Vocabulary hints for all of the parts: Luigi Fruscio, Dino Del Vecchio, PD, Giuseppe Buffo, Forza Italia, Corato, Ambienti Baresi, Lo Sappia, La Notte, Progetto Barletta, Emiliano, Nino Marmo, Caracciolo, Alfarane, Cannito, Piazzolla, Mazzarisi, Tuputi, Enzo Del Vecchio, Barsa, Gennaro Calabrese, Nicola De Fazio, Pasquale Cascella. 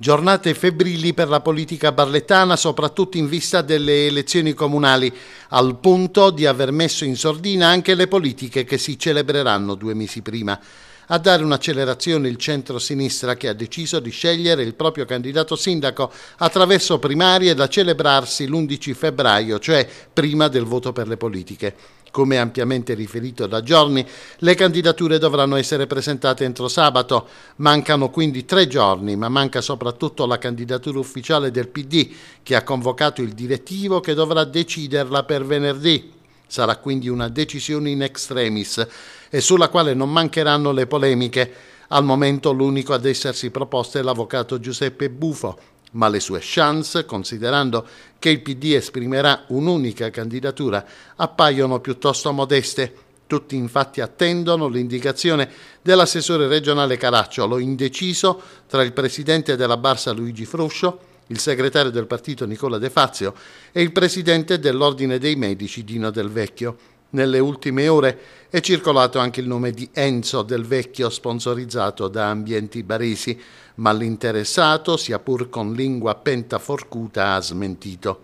Giornate febbrili per la politica barlettana, soprattutto in vista delle elezioni comunali, al punto di aver messo in sordina anche le politiche che si celebreranno 2 mesi prima. A dare un'accelerazione il centro-sinistra, che ha deciso di scegliere il proprio candidato sindaco attraverso primarie da celebrarsi l'11 febbraio, cioè prima del voto per le politiche. Come ampiamente riferito da giorni, le candidature dovranno essere presentate entro sabato. Mancano quindi 3 giorni, ma manca soprattutto la candidatura ufficiale del PD, che ha convocato il direttivo che dovrà deciderla per venerdì. Sarà quindi una decisione in extremis e sulla quale non mancheranno le polemiche. Al momento l'unico ad essersi proposto è l'avvocato Giuseppe Buffo, ma le sue chance, considerando che il PD esprimerà un'unica candidatura, appaiono piuttosto modeste. Tutti infatti attendono l'indicazione dell'assessore regionale Caracciolo, indeciso tra il presidente della Barsa Luigi Fruscio, il segretario del partito Nicola De Fazio e il presidente dell'Ordine dei Medici Dino Del Vecchio. Nelle ultime ore è circolato anche il nome di Enzo Del Vecchio, sponsorizzato da Ambienti Baresi, ma l'interessato, sia pur con lingua pentaforcuta, ha smentito.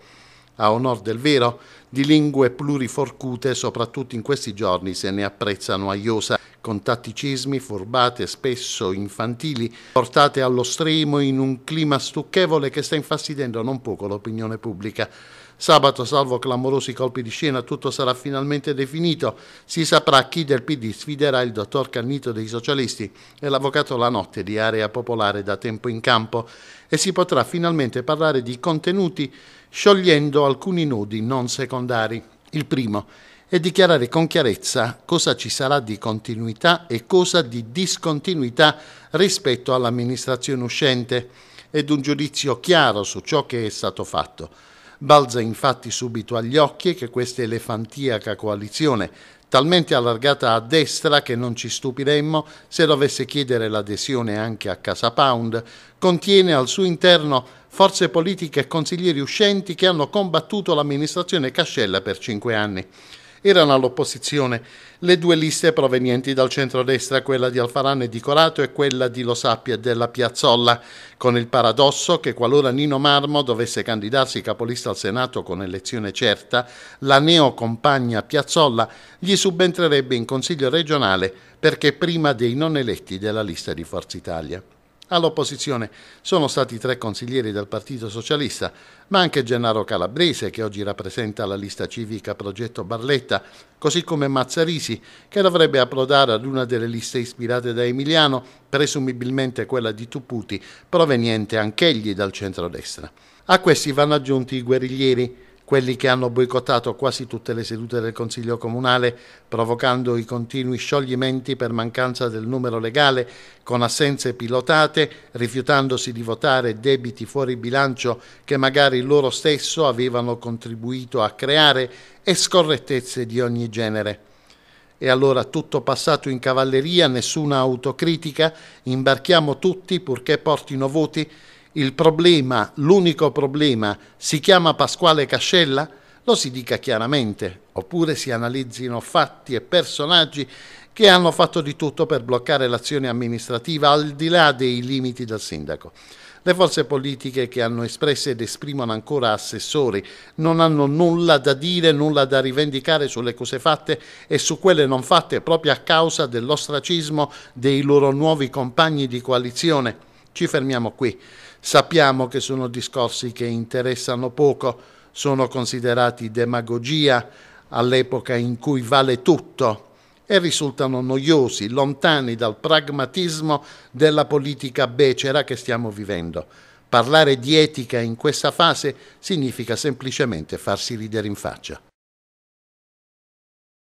A onor del vero, di lingue pluriforcute, soprattutto in questi giorni, se ne apprezzano a iosa, con tatticismi, furbate spesso infantili, portate allo stremo in un clima stucchevole che sta infastidendo non poco l'opinione pubblica. Sabato, salvo clamorosi colpi di scena, tutto sarà finalmente definito. Si saprà chi del PD sfiderà il dottor Cannito dei socialisti e l'avvocato La Notte di Area Popolare da tempo in campo, e si potrà finalmente parlare di contenuti sciogliendo alcuni nodi non secondari. Il primo è dichiarare con chiarezza cosa ci sarà di continuità e cosa di discontinuità rispetto all'amministrazione uscente ed un giudizio chiaro su ciò che è stato fatto. Balza infatti subito agli occhi che questa elefantiaca coalizione, talmente allargata a destra che non ci stupiremmo se dovesse chiedere l'adesione anche a Casa Pound, contiene al suo interno forze politiche e consiglieri uscenti che hanno combattuto l'amministrazione Cascella per 5 anni. Erano all'opposizione le 2 liste provenienti dal centrodestra, quella di Alfarane e di Corato e quella di Lo Sappia e della Piazzolla, con il paradosso che qualora Nino Marmo dovesse candidarsi capolista al Senato con elezione certa, la neocompagna Piazzolla gli subentrerebbe in Consiglio regionale perché prima dei non eletti della lista di Forza Italia. All'opposizione sono stati 3 consiglieri del Partito Socialista, ma anche Gennaro Calabrese, che oggi rappresenta la lista civica Progetto Barletta, così come Mazzarisi, che dovrebbe approdare ad una delle liste ispirate da Emiliano, presumibilmente quella di Tuputi, proveniente anch'egli dal centrodestra. A questi vanno aggiunti i guerriglieri, quelli che hanno boicottato quasi tutte le sedute del Consiglio Comunale, provocando i continui scioglimenti per mancanza del numero legale, con assenze pilotate, rifiutandosi di votare debiti fuori bilancio che magari loro stesso avevano contribuito a creare e scorrettezze di ogni genere. E allora tutto passato in cavalleria, nessuna autocritica, imbarchiamo tutti purché portino voti. Il problema, l'unico problema, si chiama Pasquale Cascella? Lo si dica chiaramente, oppure si analizzino fatti e personaggi che hanno fatto di tutto per bloccare l'azione amministrativa al di là dei limiti del sindaco. Le forze politiche che hanno espresso ed esprimono ancora assessori non hanno nulla da dire, nulla da rivendicare sulle cose fatte e su quelle non fatte proprio a causa dell'ostracismo dei loro nuovi compagni di coalizione. Ci fermiamo qui. Sappiamo che sono discorsi che interessano poco, sono considerati demagogia all'epoca in cui vale tutto e risultano noiosi, lontani dal pragmatismo della politica becera che stiamo vivendo. Parlare di etica in questa fase significa semplicemente farsi ridere in faccia.